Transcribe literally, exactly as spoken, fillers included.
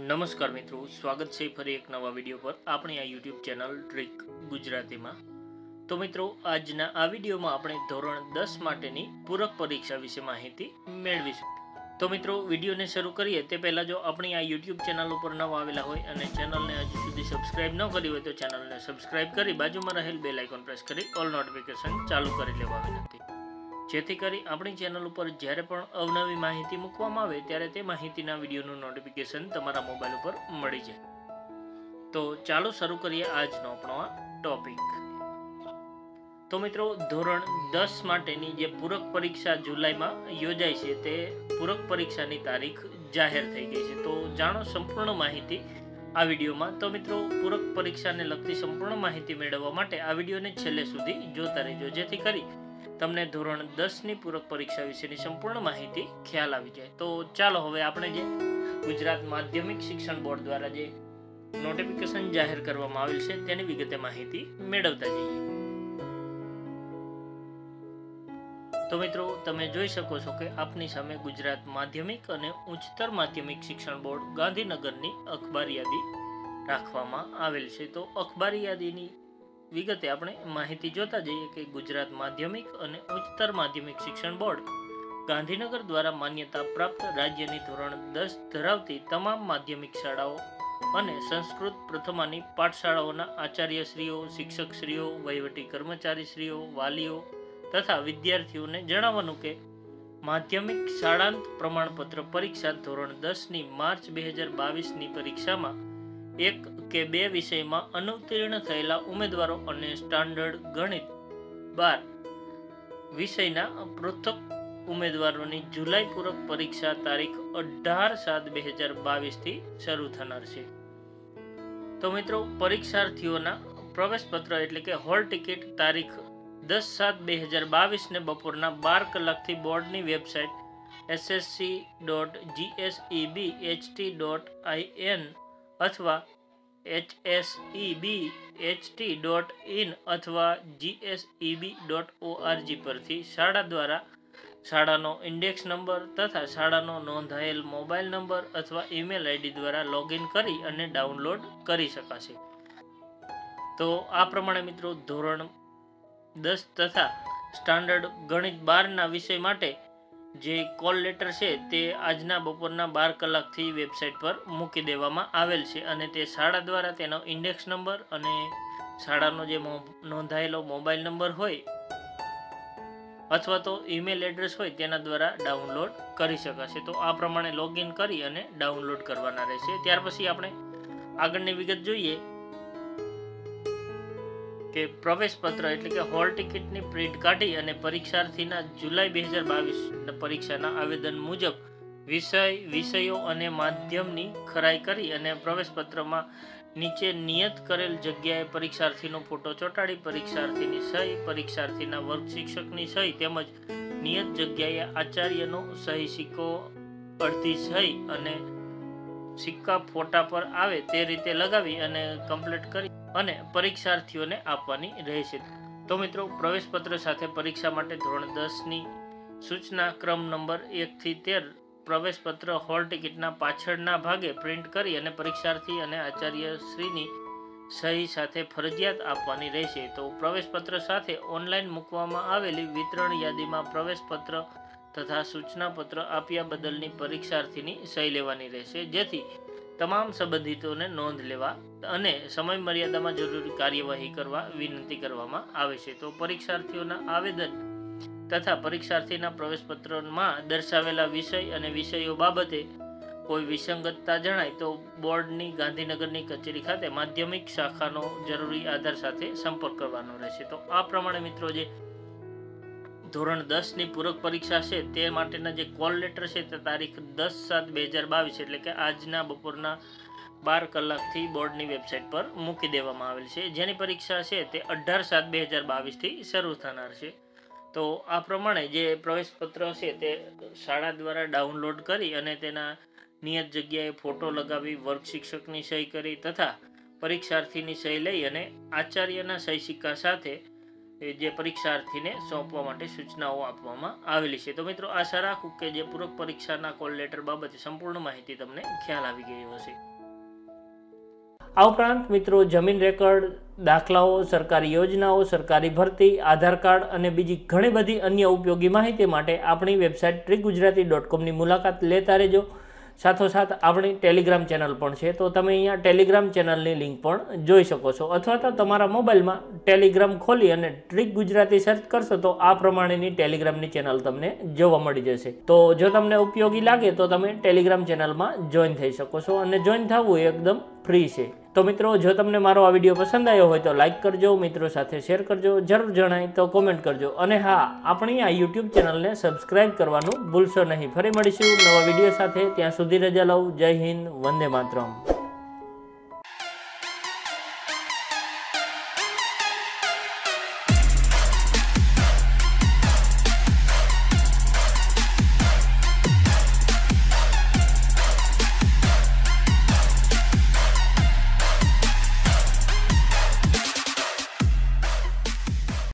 नमस्कार मित्रों, स्वागत है फरी एक नवा वीडियो पर अपनी आ यूट्यूब चैनल ट्रिक गुजराती में। तो मित्रों, आजना आ वीडियो में आपणे धोरण दस माटेनी पूरक परीक्षा विषे माहिती मेळवीशुं। तो मित्रों, वीडियो ने शुरू करिए ते पहला जो अपनी आ यूट्यूब चैनल पर नवा आवेला होय अने चैनल ने हजू सुधी सब्सक्राइब न करी होय तो चैनल ने सब्सक्राइब करी बाजू में रहेल बेल आइकन प्रेस करी ऑल नोटिफिकेशन चालू करी लेवा विनती, जेथी करी आपणी चैनल पर ज्यारे पण अवनवी माहिती मूकवामां आवे त्यारे ते माहितीना विडियोनुं नोटिफिकेशन तमारा मोबाइल पर मळी जाय। तो चालो शरू करीए आजनो आपणो आ टॉपिक। तो मित्रों, धोरण दस माटेनी जे पूरक परीक्षा जुलाईमां योजाय छे ते पूरक परीक्षानी तारीख जाहेर थई गई छे। तो जाणो संपूर्ण माहिती आ विडियोमां। तो मित्रों, पूरक परीक्षाने लगती संपूर्ण माहिती मेळववा माटे आ विडियोने छेल्ले सुधी जोता रहेजो, जेथी करी तमने धोरण दस नी पूरक परीक्षा विशेनी संपूर्ण माहिती ख्याल आवी जाए। तो चालो हवे आपणे जे गुजरात माध्यमिक शिक्षण बोर्ड द्वारा जे नोटिफिकेशन जाहिर करवामां आवेल छे तेनी विगते माहिती मेळवता जईए। तो मित्रों, तमे जोई शको छो के आपनी सामे गुजरात माध्यमिक अने उच्चतर माध्यमिक शिक्षण बोर्ड गांधीनगरनी अखबार यादी राखवामां आवेल छे। तो अखबार यादीनी विगते आपणे माहिती जोता जईए कि गुजरात माध्यमिक अने उच्चतर माध्यमिक शिक्षण बोर्ड गांधीनगर द्वारा मान्यता प्राप्त राज्यनी धोरण दस धरावती तमाम माध्यमिक शाळाओ अने संस्कृत प्रथमानी पाठशाळाओना आचार्यश्रीओ, शिक्षकश्रीओ, वहीवटी कर्मचारीश्रीओ, वालीओ तथा विद्यार्थीओने जणाववानुं के माध्यमिक शाळांत प्रमाणपत्र परीक्षा धोरण दस नी मार्च बे हज़ार बावीस नी परीक्षामां एक के बे विषय में अनुत्तीर्ण थयेला उमेदवारो अने स्टांडर्ड गणित बार विषयना पृथक उमेदवारोनी जुलाई पूरक परीक्षा तारीख अठार सात बे हजार बावीस थी शुरू थनार छे। तो मित्रों, परीक्षार्थीओना प्रवेशपत्र एटले के हॉल टिकिट तारीख दस सात बे हजार बावीस ने बपोरना बार कलाकथी बोर्डनी website S S C dot G S E B H T dot I N अथवा H S E B H T dot in अथवा G S E B dot O R G परथी शाळा द्वारा शाळानो इंडेक्स नंबर तथा शाळानो नोंधायेल mobile number अथवा ईमेल आईडी द्वारा लॉगिन करी अने डाउनलॉड करी शकाशे। तो आ प्रमाणे मित्रों, धोरण दस तथा स्टांडर्ड गणित बारना विषय माटे जे कॉल लेटर छे ते आजना बपोरना बार कलाकथी वेबसाइट पर मूकी देवामां आवेल छे अने ते शाळा द्वारा तेनो इंडेक्स नंबर अने शाळानो जे नोंधायेलो मोबाइल नंबर होय अथवा तो ईमेल एड्रेस होय तेना द्वारा डाउनलॉड करी शकाशे। तो आ प्रमाणे लॉगिन करी अने डाउनलॉड करवाना रहेशे। त्यार पछी आपणे आगळनी विगत जोईए के प्रवेशपत्र एटले के हॉल टिकिटनी प्रिंट काढी अने परीक्षार्थीना जुलाई बे हज़ार बावीस परीक्षाना आवेदन मुजब विषय विषयों अने माध्यमनी खराई करी अने प्रवेशपत्रमा नीचे नियत करेल जग्याए परीक्षार्थीनो फोटो ચોટાડી परीक्षार्थीनी सही, परीक्षार्थीना वर्ग शिक्षकनी सही તેમજ નિયત જગ્યાએ આચાર્યનો સહી સિક્કો અડધી સહી અને સિક્કા ફોટા પર આવે તે રીતે લગાવી અને કમ્પ્લીટ કરી અને પરીક્ષાર્થીઓને આપવાની રહેશે। તો મિત્રો, પ્રવેશપત્ર સાથે પરીક્ષા માટે ધોરણ દસ ની સૂચના ક્રમ નંબર એક થી તેર પ્રવેશપત્ર હોલ ટિકિટના પાછળના ભાગે પ્રિન્ટ કરી અને પરીક્ષાર્થી અને આચાર્યશ્રીની સહી સાથે ફરજિયાત આપવાની રહેશે। તો પ્રવેશપત્ર સાથે ઓનલાઈન મૂકવામાં આવેલી વિતરણ યાદીમાં પ્રવેશપત્ર તથા સૂચનાપત્ર આપ્યા બદલની પરીક્ષાર્થીની સહી લેવાની રહેશે, જેથી तमाम संबंधितोने नोंध लेवा अने समय मर्यादामां जरूरी कार्यवाही करवा विनती करवामां आवे छे। तो परीक्षार्थीओना आवेदन तथा परीक्षार्थीना प्रवेशपत्रमां दर्शावेला विषय अने विषयो बाबते कोई विसंगतता जणाय तो बोर्डनी गांधीनगरनी कचेरी खाते माध्यमिक शाखानो जरूरी आधार साथे संपर्क करवानो रहेशे। तो आ प्रमाणे मित्रों, जे ધોરણ દસ ની પૂરક પરીક્ષા છે તે માટેના જે કોલ લેટર છે તે તારીખ દસ સાત બે હજાર બાવીસ એટલે કે આજના બપોરના બાર કલાકથી બોર્ડની વેબસાઇટ પર મૂકી દેવામાં આવેલ છે, જેની પરીક્ષા છે તે અઢાર સાત બે હજાર બાવીસથી શરૂ થનાર છે। તો આ પ્રમાણે જે પ્રવેશપત્ર છે તે શાળા દ્વારા ડાઉનલોડ કરી અને તેના નિયત જગ્યાએ ફોટો લગાવી વર્ગ શિક્ષકની સહી કરી તથા પરીક્ષાર્થીની સહી લઈ અને આચાર્યના સહી સિક્કા સાથે જે પરીક્ષાર્થીને સોંપવા માટે સૂચનાઓ આપવામાં આવેલી છે। તો મિત્રો આશા રાખું કે જે પૂરક પરીક્ષાના કોલ લેટર બાબતે સંપૂર્ણ માહિતી તમને ખ્યાલ આવી ગઈ હશે। आ उपरांत मित्रों जमीन रेकर्ड, दाखलाओ, सरकारी योजनाओं, सरकारी भर्ती, आधार कार्ड और बीजी घणी बधी अन्य उपयोगी माहिती माटे आपणी website trick Gujarati dot com की मुलाकात लेता रहो। साथोसाथ आपणी टेलिग्राम चेनल पण छे, तो तमे अहींया टेलिग्राम चेनल नी लिंक पण जोई शको छो, अथवा तो तमारा मोबाइल में टेलिग्राम खोली अने ट्रिक गुजराती सर्च करशो तो आ प्रमाणेनी टेलिग्राम नी चेनल तमने जोवा मळी जशे। तो जो तमने उपयोगी लागे तो तमे टेलिग्राम चेनल में जॉइन थई शको छो अने जॉइन थवुं एकदम फ्री छे। तो मित्रों जो तमने मारो आ विडियो पसंद आयो होय तो लाइक करजो, मित्रों साथे शेर करजो, जरूर जणाय तो कॉमेंट करजो अने हाँ आपणी आ यूट्यूब चेनल ने सब्सक्राइब करवानुं भूलशो नहीं। फरी मळीशुं नवा विडियो साथे, त्यां सुधी रजा लो। जय हिंद, वंदे मातरम।